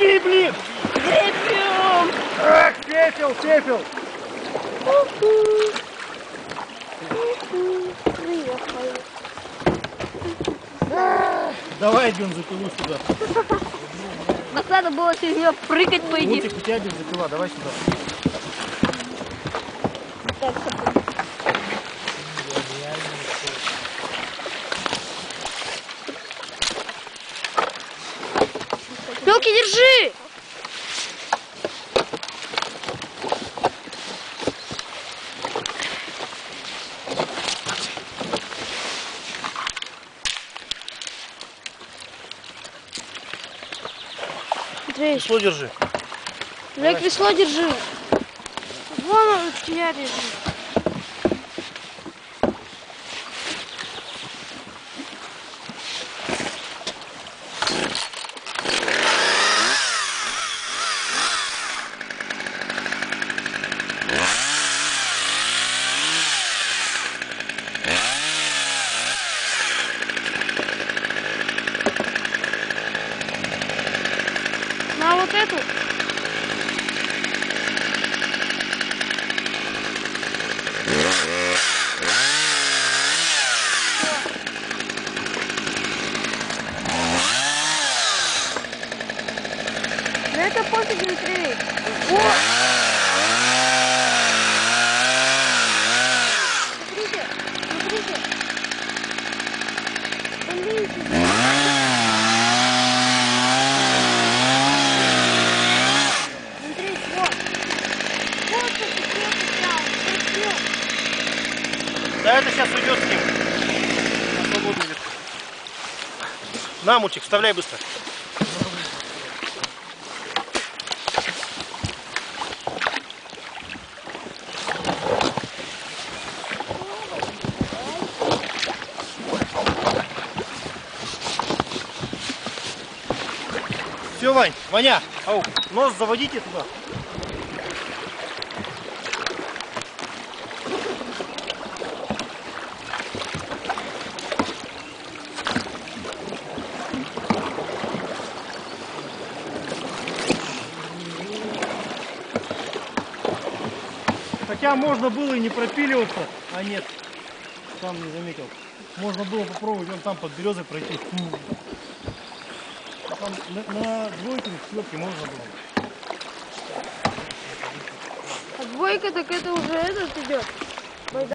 Помоги, блин! Пепел! Ах, пепел, пепел! Давай, бензопилу сюда. Вот надо было через нее прыгать, пойди. Лутик, у тебя бензопила, давай сюда. Так, Белки, держи! Весло держи. Лек, весло держи. Вон он, тебя держи. На, Мутик, вставляй быстро. Все, Вань, Ваня, ау, нос заводите туда. Хотя можно было и не пропиливаться, а нет, сам не заметил. Можно было попробовать вон там под березой пройти. А там на двойке все-таки можно было. А двойка так это уже этот идет.